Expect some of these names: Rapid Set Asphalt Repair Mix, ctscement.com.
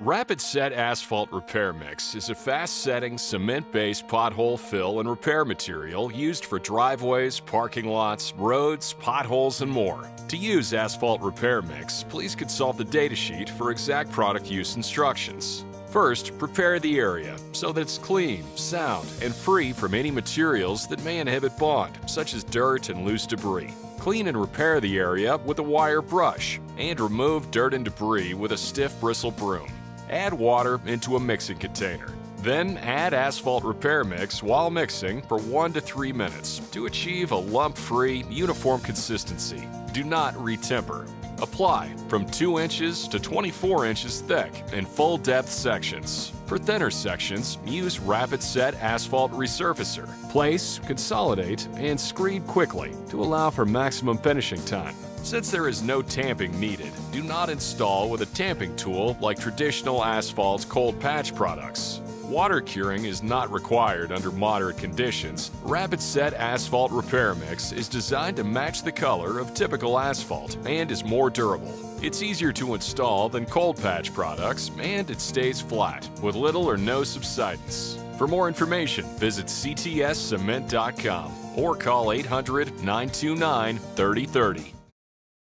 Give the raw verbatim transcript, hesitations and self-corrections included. Rapid Set Asphalt Repair Mix is a fast-setting, cement-based pothole fill and repair material used for driveways, parking lots, roads, potholes, and more. To use Asphalt Repair Mix, please consult the datasheet for exact product use instructions. First, prepare the area so that it's clean, sound, and free from any materials that may inhibit bond, such as dirt and loose debris. Clean and repair the area with a wire brush, and remove dirt and debris with a stiff bristle broom. Add water into a mixing container. Then add asphalt repair mix while mixing for one to three minutes to achieve a lump-free, uniform consistency. Do not retemper. Apply from two inches to twenty-four inches thick in full depth sections. For thinner sections, use Rapid Set Asphalt Resurfacer. Place, consolidate, and screed quickly to allow for maximum finishing time. Since there is no tamping needed, do not install with a tamping tool like traditional asphalt cold patch products. Water curing is not required under moderate conditions. Rapid Set Asphalt Repair Mix is designed to match the color of typical asphalt and is more durable. It's easier to install than cold patch products, and it stays flat with little or no subsidence. For more information, visit c t s cement dot com or call eight hundred, nine two nine, three oh three oh.